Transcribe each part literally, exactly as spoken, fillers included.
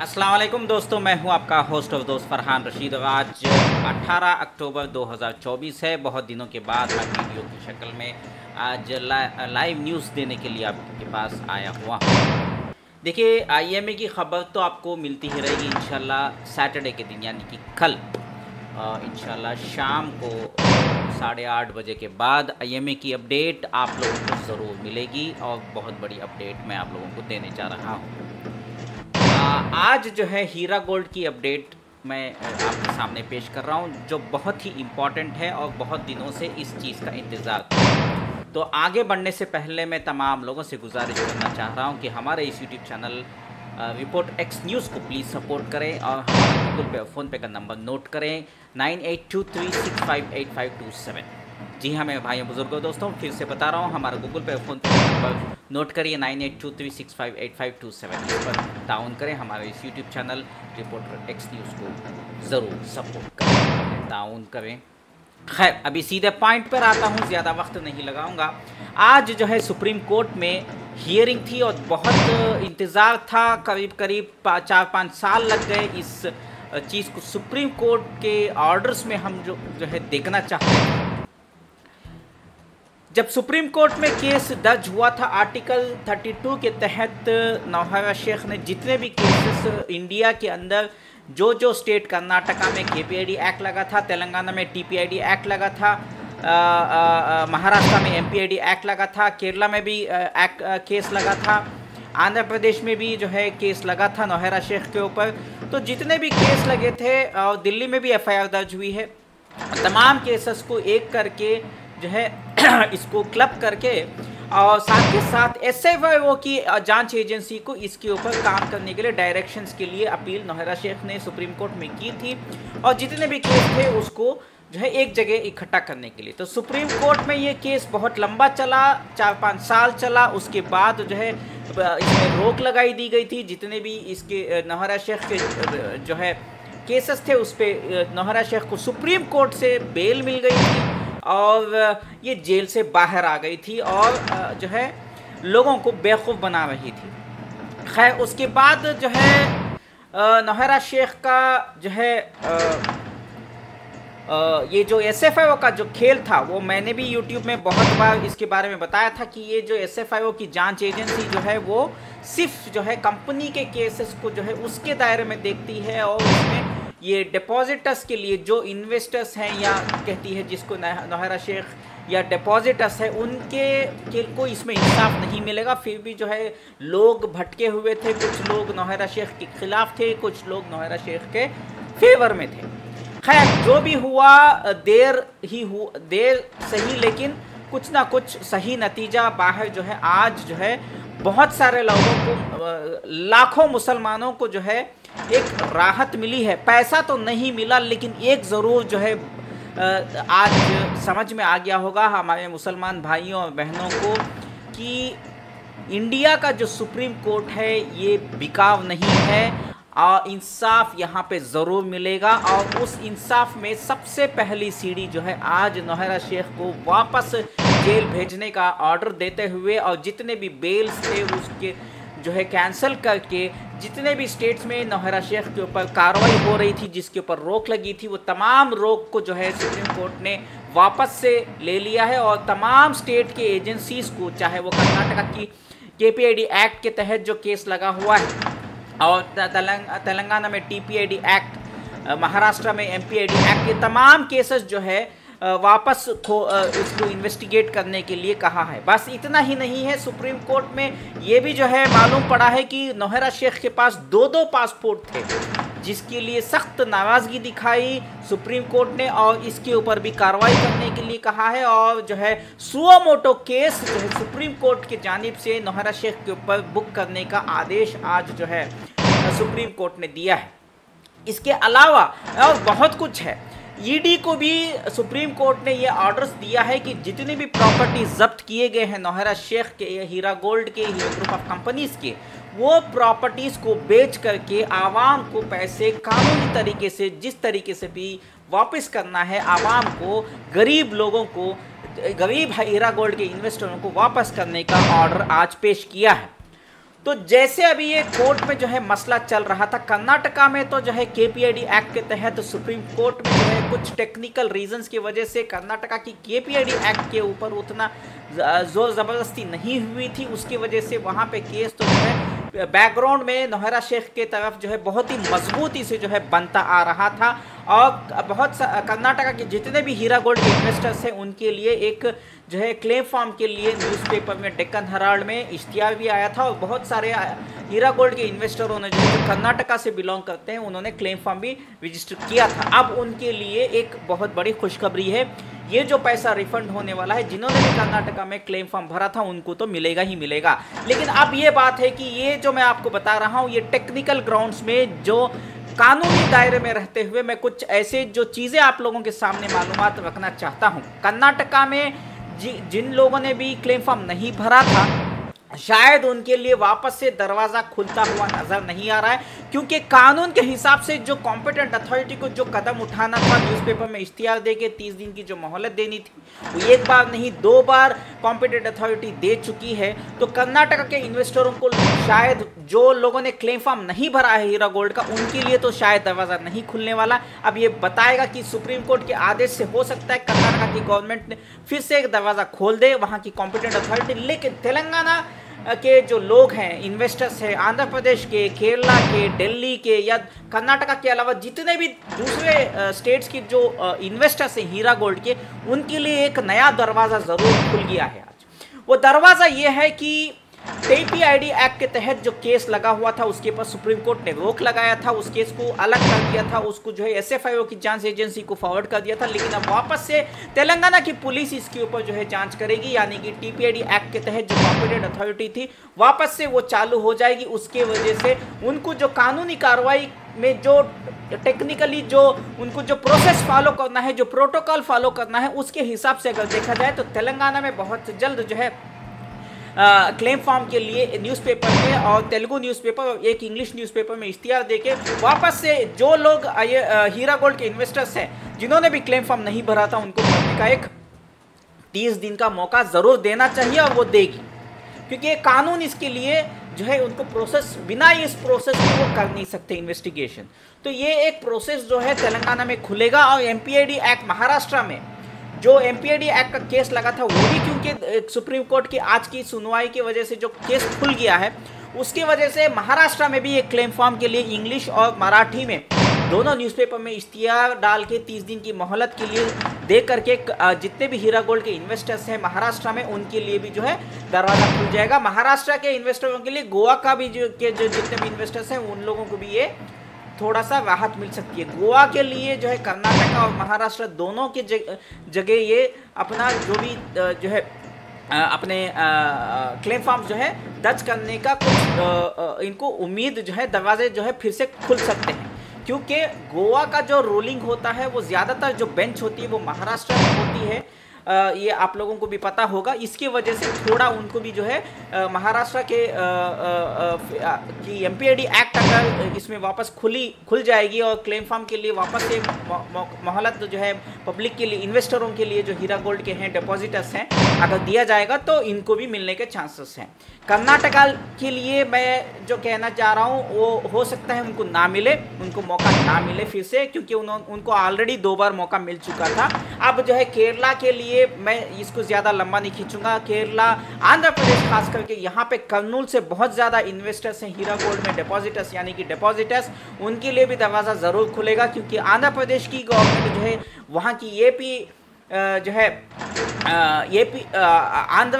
अस्सलाम वालेकुम दोस्तों, मैं हूं आपका होस्ट और दोस्त फरहान रशीद। आज अठारह अक्टूबर दो हज़ार चौबीस है। बहुत दिनों के बाद मैं वीडियो की शक्ल में आज ला, लाइव न्यूज़ देने के लिए आपके पास आया हुआ हूँ। देखिए, आई एम ए की खबर तो आपको मिलती ही रहेगी इंशाल्लाह। सैटरडे के दिन यानी कि कल इंशाल्लाह शाम को साढ़े आठ बजे के बाद आई एम ए की अपडेट आप लोगों को ज़रूर मिलेगी और बहुत बड़ी अपडेट मैं आप लोगों को देने जा रहा हूँ। आज जो है हीरा गोल्ड की अपडेट मैं आपके सामने पेश कर रहा हूँ, जो बहुत ही इम्पॉर्टेंट है और बहुत दिनों से इस चीज़ का इंतज़ार था। तो आगे बढ़ने से पहले मैं तमाम लोगों से गुजारिश करना चाह रहा हूँ कि हमारे इस YouTube channel report X news को प्लीज़ सपोर्ट करें और हमारे गूगल पे फ़ोन पे का नंबर नोट करें nine eight two three six five eight five two seven. जी हाँ मैं भाइयों बुजुर्गों दोस्तों फिर से बता रहा हूँ, हमारा Google Pay PhonePe number note करिए nine eight two three six five eight five two seven. इस पर डाउन करें हमारे इस YouTube channel reporter X news को ज़रूर सपोर्ट करें, डाउन करें। खैर, अभी सीधे पॉइंट पर आता हूँ, ज़्यादा वक्त नहीं लगाऊंगा। आज जो है सुप्रीम कोर्ट में हियरिंग थी और बहुत इंतज़ार था, करीब करीब चार पाँच साल लग गए इस चीज़ को। सुप्रीम कोर्ट के ऑर्डर्स में हम जो जो है देखना चाहते हैं। जब सुप्रीम कोर्ट में केस दर्ज हुआ था आर्टिकल बत्तीस के तहत, नौहेरा शेख ने जितने भी केसेस इंडिया के अंदर जो जो स्टेट, कर्नाटका में के पी आई डी एक्ट लगा था, तेलंगाना में T P I D act लगा था, महाराष्ट्र में M P I D act लगा था, केरला में भी एक्ट केस लगा था, आंध्र प्रदेश में भी जो है केस लगा था नौहेरा शेख के ऊपर। तो जितने भी केस लगे थे और दिल्ली में भी एफ आई आर दर्ज हुई है, तमाम केसेस को एक करके जो है इसको क्लब करके और साथ के साथ एस एफ आई ओ की जांच एजेंसी को इसके ऊपर काम करने के लिए डायरेक्शंस के लिए अपील नौहेरा शेख ने सुप्रीम कोर्ट में की थी और जितने भी केस थे उसको जो है एक जगह इकट्ठा करने के लिए। तो सुप्रीम कोर्ट में ये केस बहुत लंबा चला, चार पाँच साल चला। उसके बाद जो है इसमें रोक लगाई दी गई थी। जितने भी इसके नौहेरा शेख के जो है केसेस थे उस पर नौहेरा शेख को सुप्रीम कोर्ट से बेल मिल गई थी और ये जेल से बाहर आ गई थी और जो है लोगों को बेवकूफ़ बना रही थी। खैर, उसके बाद जो है नौहेरा शेख का जो है आ, आ, ये जो एस एफ आई ओ का जो खेल था, वो मैंने भी यूट्यूब में बहुत बार इसके बारे में बताया था कि ये जो एस एफ आई ओ की जांच एजेंसी जो है वो सिर्फ जो है कंपनी के केसेस को जो है उसके दायरे में देखती है और उसमें ये डिपॉजिटर्स के लिए जो इन्वेस्टर्स हैं या कहती है जिसको नौहेरा शेख या डिपॉजिटर्स है उनके के को इसमें इंसाफ नहीं मिलेगा। फिर भी जो है लोग भटके हुए थे, कुछ लोग नौहेरा शेख के खिलाफ थे, कुछ लोग नौहेरा शेख के फेवर में थे। खैर, जो भी हुआ देर ही हुआ, देर सही लेकिन कुछ ना कुछ सही नतीजा बाहर जो है आज जो है बहुत सारे लोगों को, लाखों मुसलमानों को जो है एक राहत मिली है। पैसा तो नहीं मिला लेकिन एक ज़रूर जो है आज समझ में आ गया होगा हमारे मुसलमान भाइयों और बहनों को कि इंडिया का जो सुप्रीम कोर्ट है ये बिकाऊ नहीं है और इंसाफ यहाँ पे ज़रूर मिलेगा। और उस इंसाफ में सबसे पहली सीढ़ी जो है आज नौहेरा शेख को वापस जेल भेजने का ऑर्डर देते हुए और जितने भी बेल्स थे उसके जो है कैंसिल करके जितने भी स्टेट्स में नौहेरा शेख के ऊपर कार्रवाई हो रही थी, जिसके ऊपर रोक लगी थी, वो तमाम रोक को जो है सुप्रीम कोर्ट ने वापस से ले लिया है। और तमाम स्टेट के एजेंसीज़ को, चाहे वो कर्नाटका की के पी आई डी एक्ट के तहत जो केस लगा हुआ है और तेलंग तेलंगाना में T P I D act, Maharashtra में M P I D act, ये तमाम केसेस जो है वापस को इसको इन्वेस्टिगेट करने के लिए कहा है। बस इतना ही नहीं है, सुप्रीम कोर्ट में ये भी जो है मालूम पड़ा है कि नौहेरा शेख के पास दो दो पासपोर्ट थे, जिसके लिए सख्त नाराज़गी दिखाई सुप्रीम कोर्ट ने और इसके ऊपर भी कार्रवाई करने के लिए कहा है। और जो है सुओ मोटो केस जो है सुप्रीम कोर्ट की जानिब से नौहेरा शेख के ऊपर बुक करने का आदेश आज जो है सुप्रीम कोर्ट ने दिया है। इसके अलावा और बहुत कुछ है। ई डी को भी सुप्रीम कोर्ट ने ये ऑर्डर्स दिया है कि जितनी भी प्रॉपर्टी जब्त किए गए हैं नौहेरा शेख के, हीरा गोल्ड के, हीरा ग्रुप ऑफ कंपनीज़ के, वो प्रॉपर्टीज़ को बेच करके आवाम को पैसे कानूनी तरीके से जिस तरीके से भी वापस करना है, आवाम को, गरीब लोगों को, गरीब हीरा गोल्ड के इन्वेस्टरों को वापस करने का ऑर्डर आज पेश किया है। तो जैसे अभी ये कोर्ट में जो है मसला चल रहा था कर्नाटका में, तो जो है केपीआईडी एक्ट के तहत तो सुप्रीम कोर्ट में जो है कुछ टेक्निकल रीजंस की वजह से कर्नाटका की केपीआईडी एक्ट के ऊपर उतना जोर ज़बरदस्ती नहीं हुई थी, उसकी वजह से वहाँ पे केस तो जो है बैकग्राउंड में नौहेरा शेख के तरफ जो है बहुत ही मजबूती से जो है बनता आ रहा था। और बहुत कर्नाटका के जितने भी हीरा गोल्ड के इन्वेस्टर्स हैं उनके लिए एक जो है क्लेम फॉर्म के लिए न्यूज़पेपर में डेक्कन हेराल्ड में इश्तिहार भी आया था और बहुत सारे हीरा गोल्ड के इन्वेस्टरों ने जो है कर्नाटका से बिलोंग करते हैं उन्होंने क्लेम फॉर्म भी रजिस्टर किया था। अब उनके लिए एक बहुत बड़ी खुशखबरी है, ये जो पैसा रिफंड होने वाला है जिन्होंने भी कर्नाटका में क्लेम फॉर्म भरा था उनको तो मिलेगा ही मिलेगा। लेकिन अब ये बात है कि ये जो मैं आपको बता रहा हूँ ये टेक्निकल ग्राउंड्स में जो कानूनी दायरे में रहते हुए मैं कुछ ऐसे जो चीज़ें आप लोगों के सामने मालूमात रखना चाहता हूँ। कर्नाटका में जि, जिन लोगों ने भी क्लेम फॉर्म नहीं भरा था शायद उनके लिए वापस से दरवाज़ा खुलता हुआ नज़र नहीं आ रहा है, क्योंकि कानून के हिसाब से जो कॉम्पिटेंट अथॉरिटी को जो कदम उठाना था न्यूज़पेपर में इश्तिहार दे के तीस दिन की जो मोहलत देनी थी वो एक बार नहीं दो बार कॉम्पिटेंट अथॉरिटी दे चुकी है। तो कर्नाटक के इन्वेस्टरों को शायद जो लोगों ने क्लेम फॉर्म नहीं भरा है हीरा गोल्ड का उनके लिए तो शायद दरवाज़ा नहीं खुलने वाला। अब ये बताएगा कि सुप्रीम कोर्ट के आदेश से हो सकता है कर्नाटक की गवर्नमेंट ने फिर से एक दरवाज़ा खोल दे वहाँ की कॉम्पिटेंट अथॉरिटी। लेकिन तेलंगाना के जो लोग हैं इन्वेस्टर्स हैं आंध्र प्रदेश के, केरला के, दिल्ली के या कर्नाटका के अलावा जितने भी दूसरे स्टेट्स के जो इन्वेस्टर्स हैं हीरा गोल्ड के उनके लिए एक नया दरवाज़ा ज़रूर खुल गया है। आज वो दरवाज़ा ये है कि टीपीआईडी एक्ट के तहत जो केस लगा हुआ था उसके ऊपर सुप्रीम कोर्ट ने रोक लगाया था, उस केस को अलग कर दिया था, उसको जो है एसएफआईओ की जांच एजेंसी को फॉरवर्ड कर दिया था। लेकिन अब वापस से तेलंगाना की पुलिस इसके ऊपर जो है जांच करेगी, यानी कि टीपीआईडी एक्ट के तहत जो कॉम्पिटेंट अथॉरिटी थी वापस से वो चालू हो जाएगी। उसके वजह से उनको जो कानूनी कार्रवाई में जो टेक्निकली जो उनको जो प्रोसेस फॉलो करना है जो प्रोटोकॉल फॉलो करना है उसके हिसाब से अगर देखा जाए तो तेलंगाना में बहुत जल्द जो है क्लेम uh, फॉर्म के लिए न्यूज़पेपर में और तेलुगु न्यूज़पेपर और एक इंग्लिश न्यूज़पेपर में इश्तिहार देके वापस से जो लोग हीरा गोल्ड के इन्वेस्टर्स हैं जिन्होंने भी क्लेम फॉर्म नहीं भरा था उनको भरने का एक तीस दिन का मौका ज़रूर देना चाहिए और वो देगी, क्योंकि ये कानून इसके लिए जो है उनको प्रोसेस बिना इस प्रोसेस के वो कर नहीं सकते इन्वेस्टिगेशन। तो ये एक प्रोसेस जो है तेलंगाना में खुलेगा। और M P I D act Maharashtra में जो एमपीआईडी एक्ट का केस लगा था वो भी क्योंकि सुप्रीम कोर्ट की आज की सुनवाई की वजह से जो केस खुल गया है उसकी वजह से महाराष्ट्र में भी एक क्लेम फॉर्म के लिए इंग्लिश और मराठी में दोनों न्यूज़पेपर में इश्तिहार डाल के तीस दिन की मोहलत के लिए दे करके जितने भी हीरा गोल्ड के इन्वेस्टर्स हैं महाराष्ट्र में उनके लिए भी जो है दरवाज़ा खुल जाएगा। महाराष्ट्र के इन्वेस्टरों के लिए गोवा का भी जो के जो जितने भी इन्वेस्टर्स हैं उन लोगों को भी ये थोड़ा सा राहत मिल सकती है। गोवा के लिए जो है कर्नाटका और महाराष्ट्र दोनों के जगह ये अपना जो भी जो है अपने क्लेम फॉर्म जो है दर्ज करने का कुछ इनको उम्मीद जो है दरवाजे जो है फिर से खुल सकते हैं, क्योंकि गोवा का जो रूलिंग होता है वो ज़्यादातर जो बेंच होती है वो महाराष्ट्र में होती है, ये आप लोगों को भी पता होगा। इसकी वजह से थोड़ा उनको भी जो है महाराष्ट्र के की एमपीआईडी एक्ट अगर इसमें वापस खुली खुल जाएगी और क्लेम फॉर्म के लिए वापस से मोहलत जो है पब्लिक के लिए इन्वेस्टरों के लिए जो हीरा गोल्ड के हैं डिपॉजिटर्स हैं अगर दिया जाएगा तो इनको भी मिलने के चांसेस हैं। कर्नाटका के लिए मैं जो कहना चाह रहा हूँ वो हो सकता है उनको ना मिले, उनको मौका ना मिले फिर से, क्योंकि उन्होंने उनको ऑलरेडी दो बार मौका मिल चुका था। अब जो है केरला के लिए ये मैं इसको ज़्यादा लंबा नहीं खींचूंगा। केरला आंध्र प्रदेश खास करके यहाँ पे कर्नूल से बहुत ज़्यादा इन्वेस्टर्स हैं हीरा गोल्ड में डिपॉजिटर्स, यानी कि डिपॉजिटर्स उनके लिए भी दरवाज़ा ज़रूर खुलेगा, क्योंकि आंध्र प्रदेश की गवर्नमेंट जो है वहाँ की ये भी जो है ये P Andhra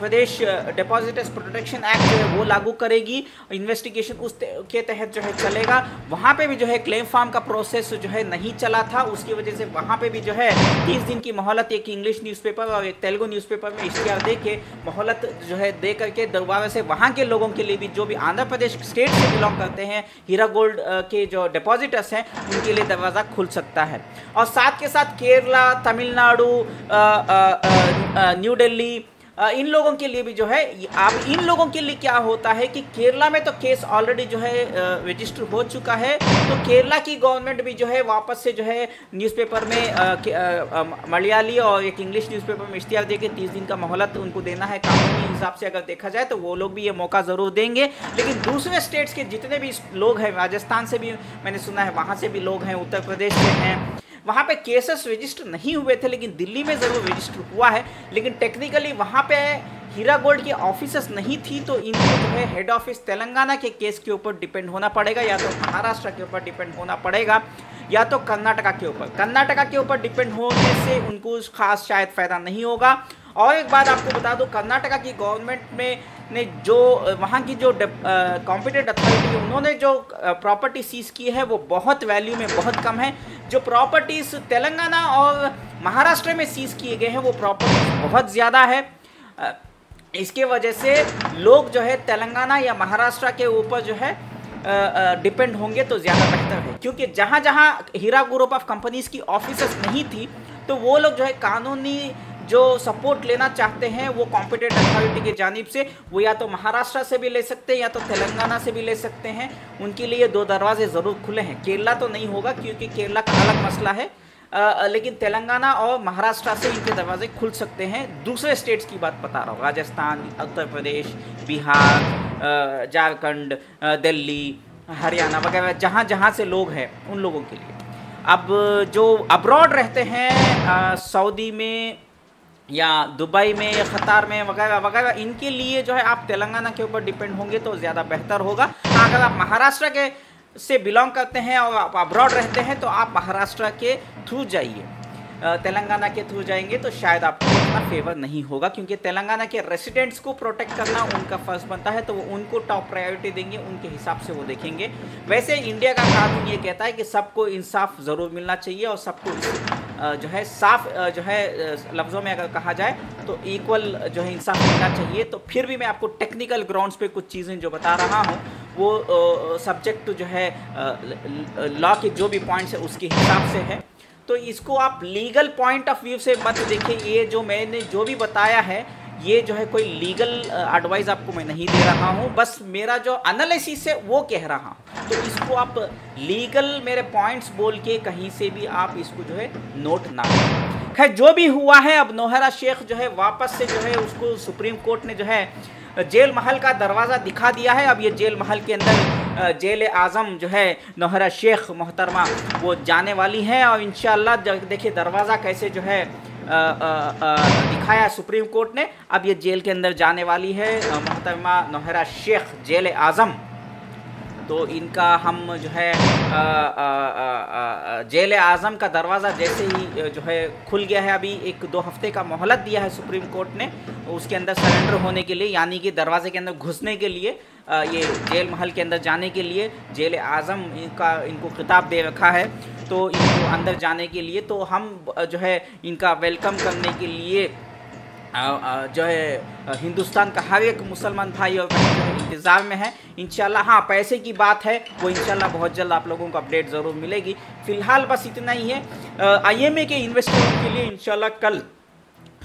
Pradesh depositors protection act जो है वो लागू करेगी। इन्वेस्टिगेशन उस के तहत जो है चलेगा। वहाँ पे भी जो है क्लेम फॉर्म का प्रोसेस जो है नहीं चला था, उसकी वजह से वहाँ पे भी जो है तीस दिन की मोहलत एक इंग्लिश न्यूज़पेपर और एक तेलुगु न्यूज़पेपर में इश्तिहार दे के मोहलत जो है दे करके दोबारा से वहाँ के लोगों के लिए भी जो भी आंध्र प्रदेश स्टेट से बिलोंग करते हैं हीरा गोल्ड के जो डिपॉजिटर्स हैं उनके लिए दरवाज़ा खुल सकता है। और साथ के साथ केरला, तमिलनाडु, न्यू दिल्ली इन लोगों के लिए भी जो है, आप इन लोगों के लिए क्या होता है कि केरला में तो केस ऑलरेडी जो है रजिस्टर हो चुका है, तो केरला की गवर्नमेंट भी जो है वापस से जो है न्यूज़पेपर में मलयाली और एक इंग्लिश न्यूज़पेपर में इश्तिहार देके तीस दिन का मोहलत उनको देना है। कानूनी हिसाब से अगर देखा जाए तो वो लोग भी ये मौका ज़रूर देंगे, लेकिन दूसरे स्टेट्स के जितने भी लोग हैं, राजस्थान से भी मैंने सुना है, वहाँ से भी लोग हैं, उत्तर प्रदेश से हैं, वहाँ पे केसेस रजिस्टर नहीं हुए थे, लेकिन दिल्ली में ज़रूर रजिस्टर हुआ है। लेकिन टेक्निकली वहाँ पे हीरा गोल्ड के ऑफिसर्स नहीं थी, तो इनको जो है हेड ऑफिस तेलंगाना के केस के ऊपर डिपेंड होना पड़ेगा, या तो महाराष्ट्र के ऊपर डिपेंड होना पड़ेगा, या तो कर्नाटका के ऊपर। कर्नाटका के ऊपर डिपेंड होने से उनको खास शायद फ़ायदा नहीं होगा। और एक बात आपको बता दूं, कर्नाटका की गवर्नमेंट में ने जो वहाँ की जो कॉम्पिटेंट अथॉरिटी है, उन्होंने जो प्रॉपर्टी सीज की है वो बहुत वैल्यू में बहुत कम है। जो प्रॉपर्टीज़ तेलंगाना और महाराष्ट्र में सीज किए गए हैं वो प्रॉपर्टी बहुत ज़्यादा है। इसके वजह से लोग जो है तेलंगाना या महाराष्ट्र के ऊपर जो है डिपेंड होंगे तो ज़्यादा बेहतर है, क्योंकि जहाँ जहाँ हीरा ग्रुप ऑफ कंपनीज़ की ऑफिसर्स नहीं थी, तो वो लोग जो है कानूनी जो सपोर्ट लेना चाहते हैं वो कॉम्पिटेंट अथॉरिटी की जानिब से वो या तो महाराष्ट्र से भी ले सकते हैं या तो तेलंगाना से भी ले सकते हैं। उनके लिए दो दरवाजे ज़रूर खुले हैं। केरला तो नहीं होगा क्योंकि केरला का अलग मसला है, आ, लेकिन तेलंगाना और महाराष्ट्र से इनके दरवाजे खुल सकते हैं। दूसरे स्टेट्स की बात बता रहा हूँ, राजस्थान, उत्तर प्रदेश, बिहार, झारखंड, दिल्ली, हरियाणा वगैरह, जहाँ जहाँ से लोग हैं उन लोगों के लिए। अब जो अब्रॉड रहते हैं, सऊदी में या दुबई में या क़तार में वगैरह वगैरह, इनके लिए जो है आप तेलंगाना के ऊपर डिपेंड होंगे तो ज़्यादा बेहतर होगा। अगर आप महाराष्ट्र के से बिलोंग करते हैं और आप अब्रॉड रहते हैं तो आप महाराष्ट्र के थ्रू जाइए, तेलंगाना के थ्रू जाएंगे तो शायद आपको इतना फेवर नहीं होगा, क्योंकि तेलंगाना के रेसिडेंट्स को प्रोटेक्ट करना उनका फ़र्ज बनता है, तो वो उनको टॉप प्रायोरिटी देंगे, उनके हिसाब से वो देखेंगे। वैसे इंडिया का कानून ये कहता है कि सबको इंसाफ ज़रूर मिलना चाहिए और सबको जो है साफ जो है लफ्ज़ों में अगर कहा जाए तो इक्वल जो है इंसाफ मिलना चाहिए। तो फिर भी मैं आपको टेक्निकल ग्राउंड्स पे कुछ चीज़ें जो बता रहा हूँ वो सब्जेक्ट टू जो है लॉ के जो भी पॉइंट्स है उसके हिसाब से है, तो इसको आप लीगल पॉइंट ऑफ व्यू से मत देखिए। ये जो मैंने जो भी बताया है ये जो है कोई लीगल एडवाइस आपको मैं नहीं दे रहा हूँ, बस मेरा जो एनालिसिस है वो कह रहा हूँ। तो इसको आप लीगल मेरे पॉइंट्स बोल के कहीं से भी आप इसको जो है नोट ना करें। खैर जो भी हुआ है, अब नौहेरा शेख जो है वापस से जो है उसको सुप्रीम कोर्ट ने जो है जेल महल का दरवाज़ा दिखा दिया है। अब ये जेल महल के अंदर जेल आज़म जो है नौहेरा शेख मोहतरमा वो जाने वाली है, और इंशाल्लाह देखिए दरवाज़ा कैसे जो है आ, आ, आ, दिखाया सुप्रीम कोर्ट ने। अब ये जेल के अंदर जाने वाली है मोहतरमा नौहेरा शेख, जेल आज़म। तो इनका हम जो है आ, आ, आ, आ, जेल आज़म का दरवाज़ा जैसे ही जो है खुल गया है, अभी एक दो हफ्ते का मोहलत दिया है सुप्रीम कोर्ट ने उसके अंदर सरेंडर होने के लिए, यानी कि दरवाजे के अंदर घुसने के लिए, आ, ये जेल महल के अंदर जाने के लिए जेल आज़म इनका इनको खिताब दे रखा है, तो इनको अंदर जाने के लिए। तो हम जो है इनका वेलकम करने के लिए जो है हिंदुस्तान का हर एक मुसलमान भाई और बहन इंतज़ार में है इंशाल्लाह। हाँ, पैसे की बात है वो इंशाल्लाह बहुत जल्द आप लोगों को अपडेट ज़रूर मिलेगी। फ़िलहाल बस इतना ही है। आईएमए के इन्वेस्टरों के लिए इंशाल्लाह कल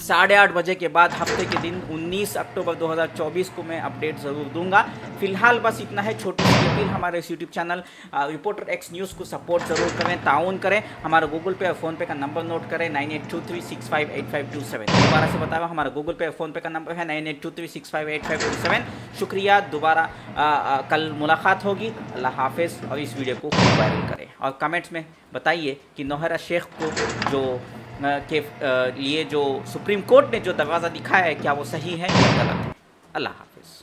साढ़े आठ बजे के बाद हफ्ते के दिन उन्नीस अक्टूबर दो हज़ार चौबीस को मैं अपडेट ज़रूर दूंगा। फिलहाल बस इतना है। छोटी सी अपील, हमारे इस YouTube channel reporter X news को सपोर्ट ज़रूर करें, ताउन करें। हमारा गूगल पे और फ़ोनपे का नंबर नोट करें nine eight two three six five eight five two seven. दोबारा से बताओ, हमारा गूगल पे और फ़ोनपे का नंबर है nine eight two three six five eight five two seven. शुक्रिया, दोबारा कल मुलाकात होगी। अल्लाह हाफिज़। और इस वीडियो को खूब वायरल करें और कमेंट्स में बताइए कि नौहेरा शेख को जो के लिए जो सुप्रीम कोर्ट ने जो दरवाज़ा दिखाया है क्या वो सही है या गलत है। अल्लाह हाफिज़।